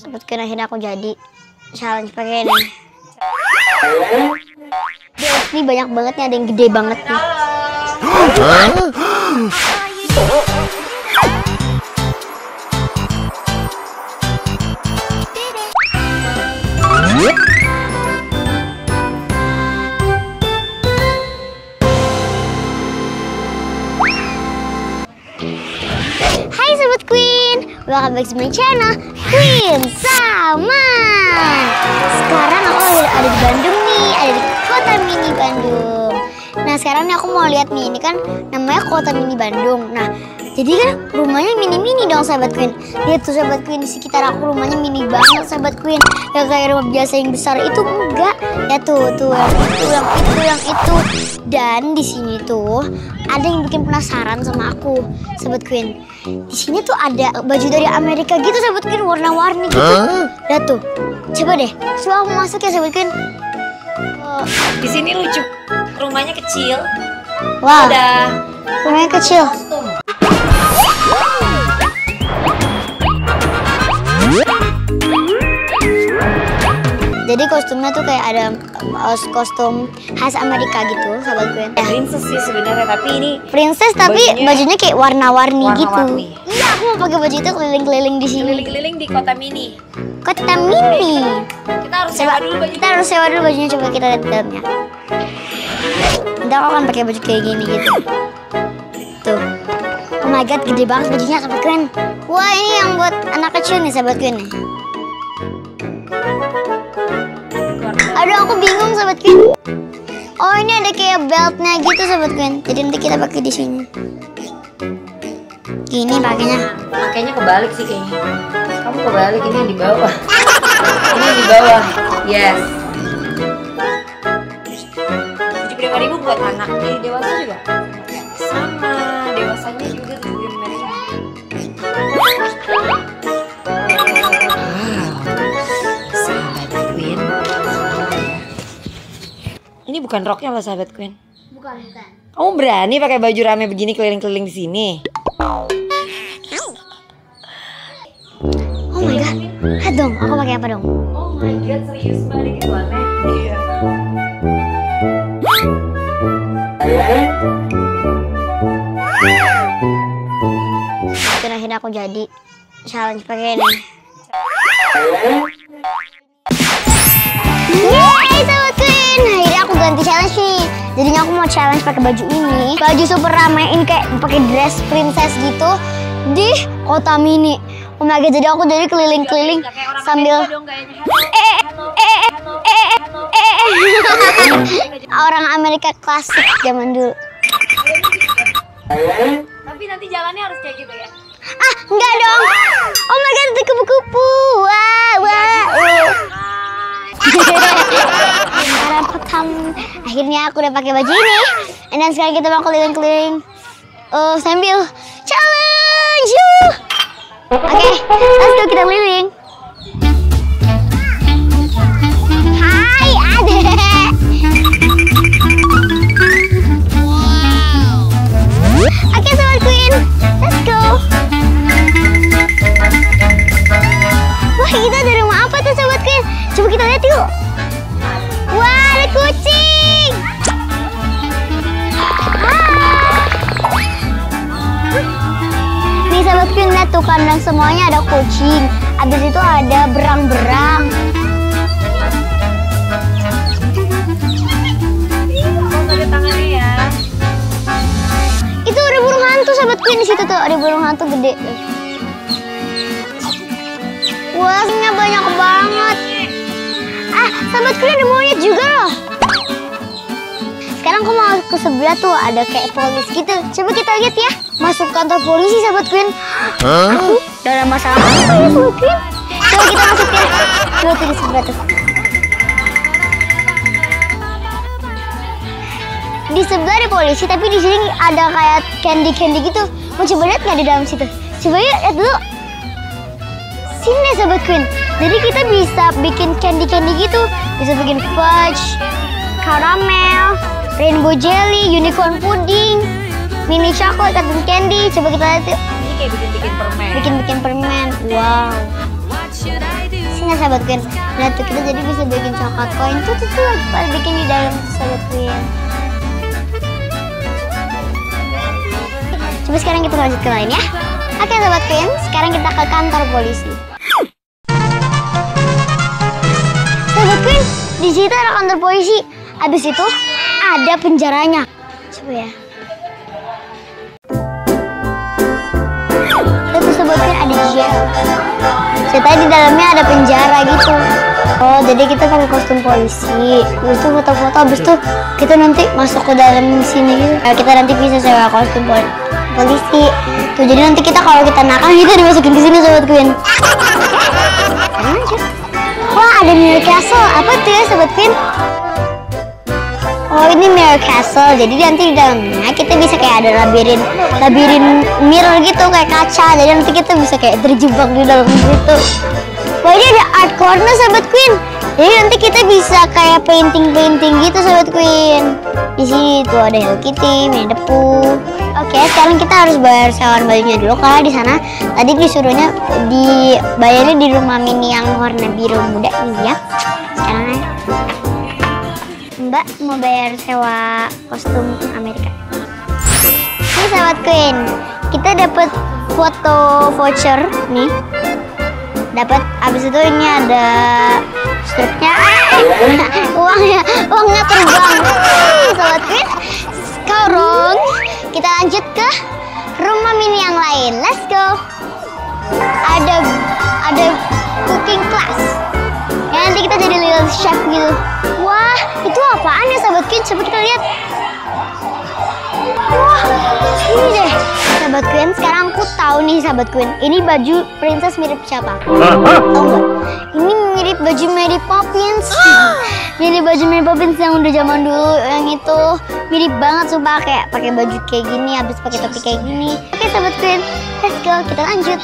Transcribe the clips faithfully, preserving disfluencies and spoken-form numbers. Sempat kirain aku jadi challenge pakai ini. Ini banyak banget nih, ada yang gede banget nih. Hai sobat Queen, welcome back to my channel Quinn Salman. Sekarang aku ada, ada di Bandung nih, ada di kota mini Bandung. Nah sekarang nih aku mau lihat nih, ini kan namanya kota mini Bandung. Nah jadi kan rumahnya mini-mini dong sahabat Queen. Lihat tuh sahabat Queen, di sekitar aku rumahnya mini banget sahabat Queen. Gak kayak rumah biasa yang besar itu, enggak. Ya tuh tuh yang itu, yang itu, yang itu. Dan di sini tuh ada yang bikin penasaran sama aku sahabat Queen. Di sini tuh ada baju dari Amerika gitu sahabat Queen, warna-warni gitu. Lihat tuh, coba deh, coba aku masuk ya sahabat Queen. Oh. Di sini lucu, rumahnya kecil. Wah, wow. Rumahnya kecil. Jadi kostumnya tuh kayak ada kostum khas Amerika gitu, sahabat Queen. Ya. Princess sih sebenarnya, tapi ini princess tapi bajunya, bajunya kayak warna-warni warna gitu. Iya, aku mau pakai baju itu keliling-keliling di sini. Keliling-keliling di kota mini. Kota mini. Kita harus sewa, sewa dulu bajunya. Kita harus sewa dulu bajunya, coba kita lihat dalamnya. Nanti aku akan pakai baju kayak gini gitu. Tuh. Oh my god, gede banget bajunya sahabat Queen. Wah, ini yang buat anak kecil nih sahabat Queen nih. Aduh, aku bingung sahabat Queen. Oh, ini ada kayak beltnya gitu sahabat Queen. Jadi nanti kita pakai di sini. Gini pakainya. Pakainya kebalik sih kayaknya. Kamu kebalik, ini yang di bawah. Ini yang di bawah. Yes. tujuh puluh lima ribu buat anak. Ini dewasa juga. Sama, dewasanya juga tujuh puluh lima ribu. Ini bukan roknya loh sahabat Queen. Bukan, bukan. Kamu berani pakai baju rame begini keliling-keliling di sini? Oh my god. Lihat dong, aku pakai apa dong? Oh my god, serius banget itu aneh. Iya. Akhirnya aku jadi challenge pakai ini. Yeay sahabat Queen, akhirnya aku ganti challenge nih. Jadinya aku mau challenge pakai baju ini, baju super ramein kayak pakai dress princess gitu di kota mini. Oh my god, jadi aku jadi keliling-keliling sambil eh eh eh eh orang Amerika klasik zaman dulu. Tapi nanti jalannya harus kayak gitu ya. Ah, enggak dong. Oh my god, itu kupu-kupu. Wah, wah. Akhirnya aku udah pakai baju ini. Dan sekarang kita mau keliling-keliling uh, sambil challenge. Oke, okay, let's go, kita keliling. Hai adek. Oke okay, sahabat Queen, let's go. Wah, kita ada rumah apa tuh sahabat Queen? Coba kita lihat yuk. Wah, ada kucing. Ah. Nih sahabat Queen, lihat tuh kandang semuanya ada kucing. Abis itu ada berang-berang. Itu ada burung hantu sahabat Queen, di situ tuh ada burung hantu gede. Wah, semuanya banyak banget. Ah, sahabat Queen ada monyet juga loh. Sekarang aku mau ke sebelah tuh, ada kayak polis gitu. Coba kita lihat ya. Masuk kantor polisi sahabat Queen. Huh? Aku dalam masalah apa ya sahabat Queen? Coba kita masuk ya. Coba tuh di sebelah tuh. Di sebelah ada polisi, tapi di sini ada kayak candy-candy gitu. Mau coba lihat nggak di dalam situ? Coba yuk, lihat dulu. Sini sahabat Queen. Jadi kita bisa bikin candy-candy gitu. Bisa bikin fudge, karamel, rainbow jelly, unicorn pudding, mini chocolate, cotton candy. Coba kita lihat yuk. Ini kayak bikin-bikin permen. Bikin-bikin permen. Wow. nggak sahabat Quinn? Nah tuh kita jadi bisa bikin coklat koin tuh tuh tuh lagi pada bikin di dalam sahabat Quinn. Coba sekarang kita lanjut ke lain ya. Oke sahabat Quinn, sekarang kita ke kantor polisi. Sahabat Quinn, di situ ada kantor polisi. Abis itu ada penjaranya. Coba ya. Terus sahabat Quinn ada jail. Ceritanya di dalamnya ada penjara gitu. Oh jadi kita pakai kostum polisi. Terus tuh foto-foto. Abis tuh kita nanti masuk ke dalam sini gitu. Nah, kita nanti bisa sewa kostum pol polisi. Tuh jadi nanti kita kalau kita nakal kita dimasukin ke sini sahabat Quinn. Wah ada Mirror Castle. Apa tuh ya sahabat Quinn? Oh ini Mirror Castle, jadi nanti di dalamnya kita bisa kayak ada labirin, labirin mirror gitu kayak kaca, jadi nanti kita bisa kayak terjebak di dalam situ. Wah ini ada art corner sahabat Quinn, jadi nanti kita bisa kayak painting-painting gitu sahabat Quinn. Di sini tuh ada Hello Kitty, Mini Depu. Oke sekarang kita harus bayar sewaan bajunya dulu karena di sana tadi disuruhnya dibayarnya di rumah mini yang warna biru muda ini ya. Sekarang Mbak mau bayar sewa kostum Amerika. Ini sahabat Quinn, kita dapat foto voucher nih. Dapat abis itu ini ada stripnya, uangnya, uangnya terbang. Sahabat Quinn, sekarang kita lanjut ke rumah mini yang lain. Let's go. Ada ada cooking class. Ya nanti kita jadi little chef gitu. Wah, itu apaan ya sahabat Quinn? Coba kita lihat. Wah, ini deh sahabat Quinn. Sekarang aku tahu nih sahabat Quinn. Ini baju princess mirip siapa? Tahu nggak? Ini mirip baju Mary Poppins. Mirip baju Mary Poppins yang udah zaman dulu yang itu. Mirip banget sumpah, kayak pakai baju kayak gini, habis pakai topi kayak gini. Oke sahabat Quinn, let's go, kita lanjut.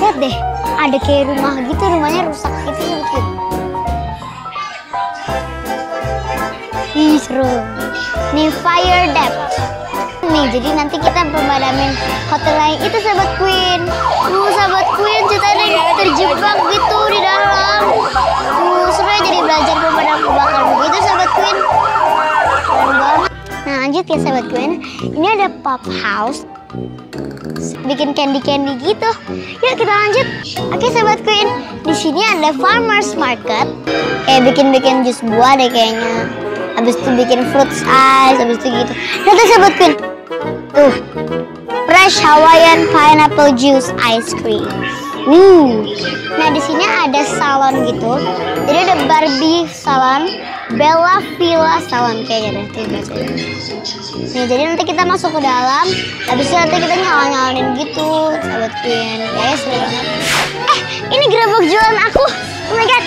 Lihat deh, ada kayak rumah gitu, rumahnya rusak gitu sahabat Quinn. Ih seru. Nih fire depth. Nih jadi nanti kita pemadamin hotel lain itu sahabat Quinn. Uh sahabat Quinn, kita ada terjebak gitu di dalam. Uh seru jadi belajar pemadam kebakaran begitu sahabat Quinn. Nah lanjut ya sahabat Quinn. Ini ada pop house. Bikin candy-candy gitu. Yuk kita lanjut. Oke sahabat Quinn, di sini ada farmers market. Kayak bikin-bikin jus buah deh kayaknya. Habis itu bikin fruit ice, habis itu gitu. Nanti sahabat Quinn, tuh fresh Hawaiian pineapple juice ice cream. Hmm. Nah di sini ada salon gitu. Jadi ada Barbie salon, Bella Villa salon kayaknya deh. Nih jadi nanti kita masuk ke dalam. Habis itu nanti kita nyala-nyalain gitu, sahabat Quinn. Kayak seru banget. Eh ini gerobak jualan aku. Oh my god.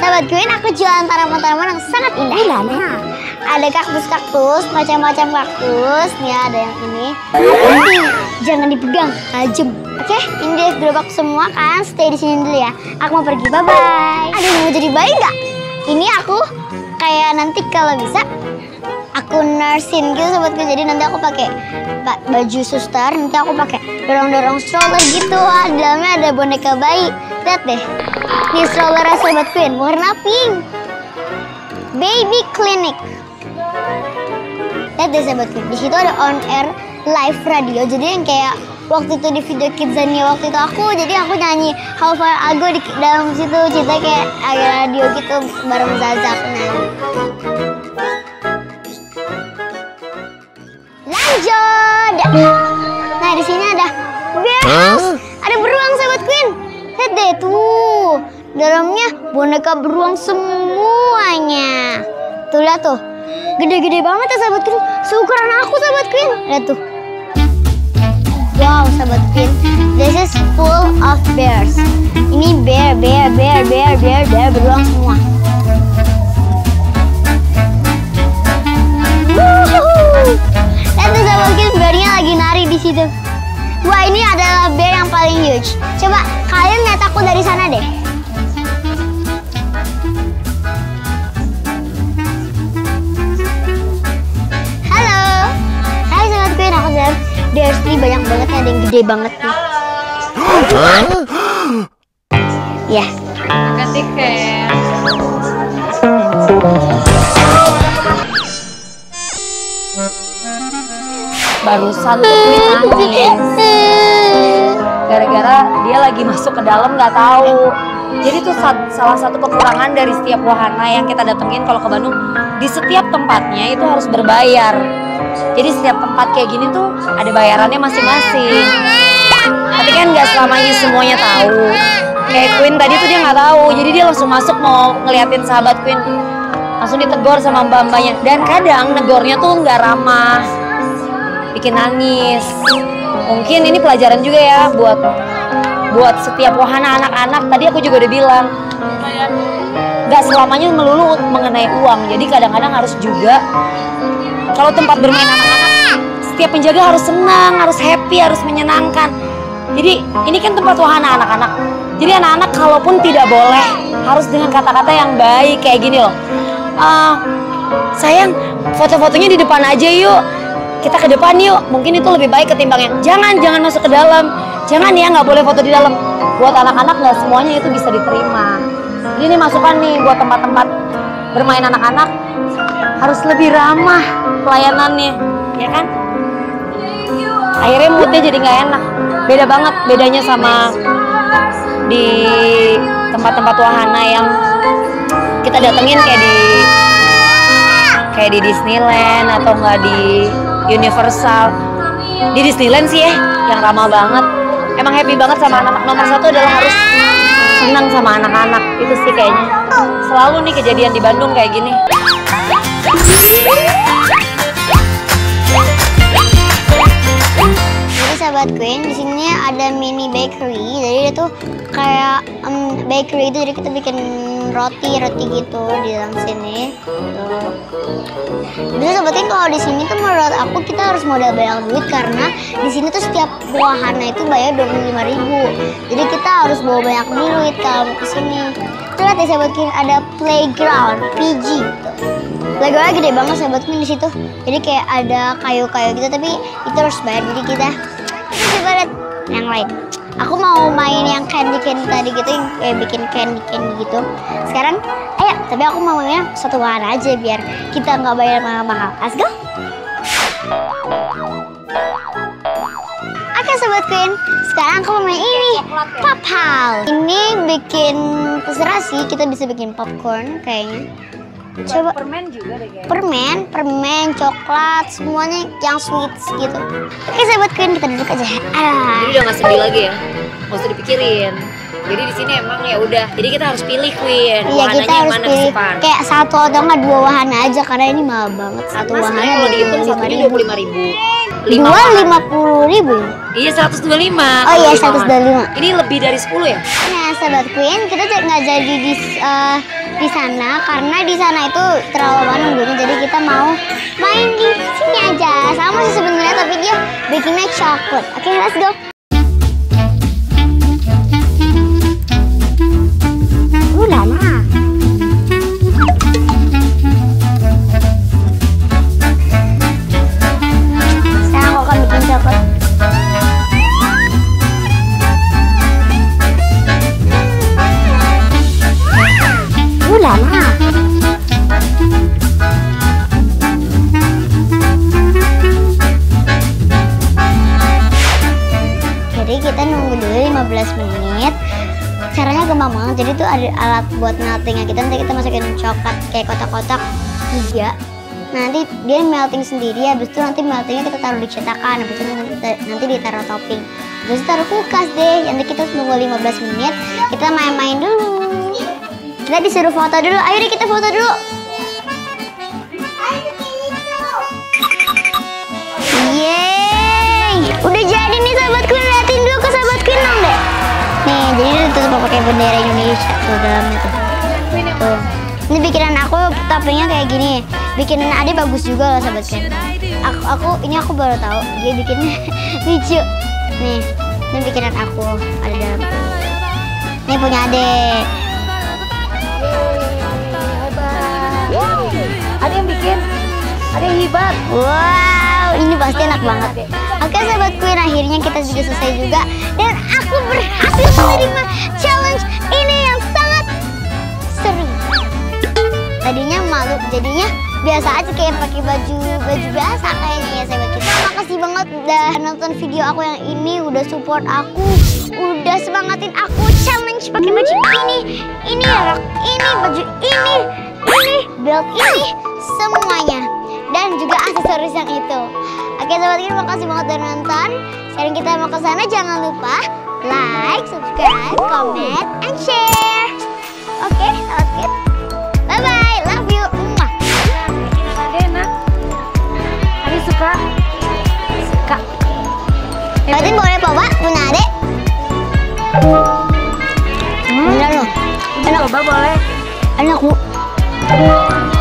Sahabat Quinn, aku jualan tanaman-tanaman yang sangat indah. Nah, ada kaktus-kaktus, macam-macam kaktus. Nih ada yang ini. Ini jangan dipegang, tajam. Oke, ini dia gerobak semua kan. Stay di sini dulu ya. Aku mau pergi, bye-bye. Aduh, mau jadi bayi nggak? Ini aku kayak nanti kalau bisa aku nursin gitu sahabat Quinn. Jadi nanti aku pakai baju suster. Nanti aku pakai dorong-dorong stroller gitu. Wah, di dalamnya ada boneka bayi. Lihat deh. Ini stroller sahabat Quinn, warna pink. Baby clinic. Lihat deh sahabat Quinn, di situ ada on air live radio. Jadi yang kayak waktu itu di video Kidzanya waktu itu aku, jadi aku nyanyi How Far I Go di dalam situ. Cerita kayak ada radio gitu bareng Zazak. Nah. Lanjut. Nah, di sini ada bear house. Ada beruang sahabat Quinn. Lihat deh tuh, dalamnya boneka beruang semuanya. Tuh lihat tuh, gede-gede banget ya sahabat Quinn. Seukuran aku sahabat Quinn. Lihat tuh. Wow sahabat Quinn, this is full of bears. Ini bear, bear, bear, bear, bear, bear beruang semua. Woohoo! Lihat tuh sahabat Quinn, bearnya lagi nari di situ. Wah ini adalah bear yang paling huge. Coba kalian lihat aku dari sana deh. Halo, hai sahabat Quinn, aku Zem. Bears ini banyak banget, ada yang gede banget nih. Iya. Ganti tiket. Barusan Quinn nangis gara-gara dia lagi masuk ke dalam nggak tahu. Jadi itu salah satu kekurangan dari setiap wahana yang kita datengin kalau ke Bandung. Di setiap tempatnya itu harus berbayar. Jadi setiap tempat kayak gini tuh ada bayarannya masing-masing. Tapi kan nggak selamanya semuanya tahu. Kayak Quinn tadi tuh dia nggak tahu. Jadi dia langsung masuk mau ngeliatin sahabat Quinn. Langsung ditegor sama mbak-mbaknya. Dan kadang negornya tuh nggak ramah. Bikin nangis. Mungkin ini pelajaran juga ya buat buat setiap wahana anak-anak. Tadi aku juga udah bilang nggak selamanya melulu mengenai uang. Jadi kadang-kadang harus juga kalau tempat bermain anak-anak, setiap penjaga harus senang, harus happy, harus menyenangkan. Jadi ini kan tempat wahana anak-anak. Jadi anak-anak kalaupun tidak boleh harus dengan kata-kata yang baik kayak gini loh. Uh, sayang, foto-fotonya di depan aja yuk. Kita ke depan yuk, mungkin itu lebih baik ketimbang yang jangan, jangan masuk ke dalam. Jangan ya, nggak boleh foto di dalam. Buat anak-anak nggak semuanya itu bisa diterima. Jadi ini masukan nih buat tempat-tempat bermain anak-anak. Harus lebih ramah pelayanannya, ya kan? Akhirnya moodnya jadi nggak enak. Beda banget, bedanya sama di tempat-tempat wahana yang kita datengin kayak di kayak di Disneyland atau nggak di Universal. Di Disneyland sih ya, yang ramah banget. Emang happy banget sama anak-anak. Nomor satu adalah harus senang sama anak-anak. Itu sih kayaknya. Selalu nih kejadian di Bandung kayak gini. Jadi sahabat Quinn, di sini ada mini bakery. Jadi dia tuh kayak um, bakery itu, jadi kita bikin roti-roti gitu di dalam sini. Bisa sebetulnya kalau di sini tuh menurut aku kita harus modal banyak duit karena di sini tuh setiap wahana itu bayar dua puluh lima ribu. Jadi kita harus bawa banyak duit kalau mau ke sini. Lihat ya sahabat Quinn, ada playground P G gitu. Playgroundnya gede banget sahabat Quinn di situ. Jadi kayak ada kayu-kayu gitu tapi itu harus bayar. Jadi kita coba lihat yang lain. Aku mau main yang candy-candy tadi gitu, yang eh, bikin candy-candy gitu. Sekarang, ayo, tapi aku mau mainnya satu wahana aja biar kita nggak bayar mahal-mahal. Let's go! Oke sahabat Quinn, sekarang aku mau main ini, Pop House. Ini bikin terserah sih, kita bisa bikin popcorn kayaknya. Coba permen juga deh guys. Permen, permen, coklat, semuanya yang sweets gitu. Oke sahabat Quinn, kita duduk aja. Ah. Jadi udah nggak sedih lagi ya, nggak usah dipikirin. Jadi di sini emang ya udah. Jadi kita harus pilih Quinn. Iya kita harus mana pilih. Kayak satu atau nggak dua wahana aja karena ini mahal banget. Satu Mas, wahana kalau dihitung satunya dua puluh lima ribu. Dua lima puluh ribu. Iya seratus dua puluh lima. Oh iya seratus dua puluh lima. Ini lebih dari sepuluh ya? Nah sahabat Quinn, kita nggak jadi di uh, di sana karena di sana itu terlalu banyak nunggunya. Jadi kita mau main di sini aja. Sama sih sebenarnya tapi dia bikinnya coklat. Oke, okay, let's go. Ulala. Sekarang aku akan bikin coklat. Ulala. Jadi kita nunggu dulu lima belas menit. Caranya gampang banget, jadi tuh ada alat buat melting. Kita nanti kita masukin coklat kayak kotak-kotak tiga. Nanti dia melting sendiri, habis itu nanti meltingnya kita taruh di cetakan, habis itu nanti, nanti ditaruh topping. Terus taruh kulkas deh, nanti kita tunggu lima belas menit, kita main-main dulu. Kita disuruh foto dulu, ayo deh kita foto dulu. Yeay, udah jadi nih sahabat Quinn, liatin dulu ke sahabat Quinn dong deh. Nih, jadi dia tutup pakai bendera Indonesia tuh dalamnya tuh. Tuh. Ini bikinan aku toppingnya kayak gini. Bikinan Ade bagus juga loh sahabat Quinn. Aku, aku ini aku baru tahu dia bikinnya lucu. Nih, ini bikinan aku ada dalam. Ini punya Ade. Wow, ada yang bikin, ada yang hebat. Wow, ini pasti enak banget. Oke sahabat Quinn, akhirnya kita juga selesai juga dan aku berhasil menerima challenge ini. Jadinya biasa aja kayak pakai baju baju biasa kayaknya ya sahabat kita. Makasih banget udah nonton video aku yang ini, udah support aku, udah semangatin aku challenge pakai baju ini, ini rok ini, baju ini, ini belt ini, semuanya dan juga aksesoris yang itu. Oke sahabat kita, makasih banget udah nonton. Sekarang kita mau ke sana, jangan lupa like, subscribe, comment, and share. Oke, okay, that's it. Bye-bye, love you. Mwah. Enak. Abi suka? Suka. Berarti boleh bawa punya adek? Hmm. Beneran loh. Enak. Coba boleh. Enak, Bu.